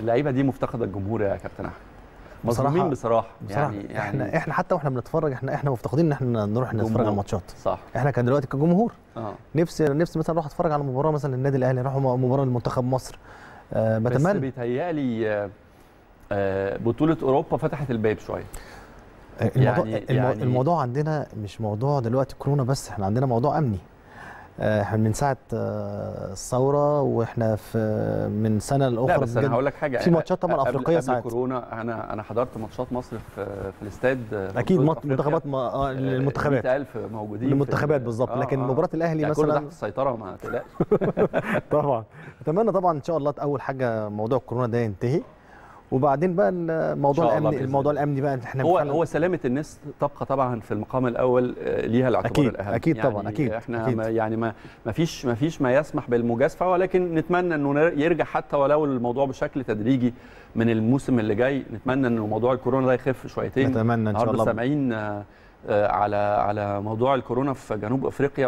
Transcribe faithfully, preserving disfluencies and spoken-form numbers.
اللعيبه دي مفتقده الجمهور يا كابتن احمد. مظلومين بصراحه بصراحه يعني احنا يعني احنا حتى واحنا بنتفرج احنا احنا مفتقدين ان احنا نروح نتفرج على الماتشات. صح. احنا كان دلوقتي كجمهور اه نفسي نفسي مثلا اروح اتفرج على مباراه مثلا النادي الاهلي، اروح مباراه لمنتخب مصر. آه بتمنى. بس بيتهيألي آه بطوله اوروبا فتحت الباب شويه. الموضوع يعني يعني الموضوع عندنا مش موضوع دلوقتي كورونا بس، احنا عندنا موضوع امني. احنا من ساعه الثوره واحنا في من سنه لاخرى. لا بس انا هقول لك حاجه، في ماتشات طبعا افريقيه ساعات قبل كورونا انا انا حضرت ماتشات مصر في في الاستاد. اكيد منتخبات المنتخبات مئة ألف موجودين المنتخبات بالظبط. آه لكن آه مباراه الاهلي يعني مثلا كله تحت السيطره ما تقلقش. طبعا اتمنى طبعا ان شاء الله اول حاجه موضوع الكورونا ده ينتهي، وبعدين بقى الموضوع الامني. الموضوع الامني بقى احنا هو هو سلامه الناس تبقى طبعا في المقام الاول ليها الاعتبار الاهم. اكيد يعني طبعا اكيد احنا أكيد. ما يعني ما فيش ما فيش ما يسمح بالمجازفه، ولكن نتمنى انه يرجع حتى ولو الموضوع بشكل تدريجي من الموسم اللي جاي. نتمنى انه موضوع الكورونا ده يخف شويتين. نتمنى ان شاء الله. النهارده سامعين على على موضوع الكورونا في جنوب افريقيا.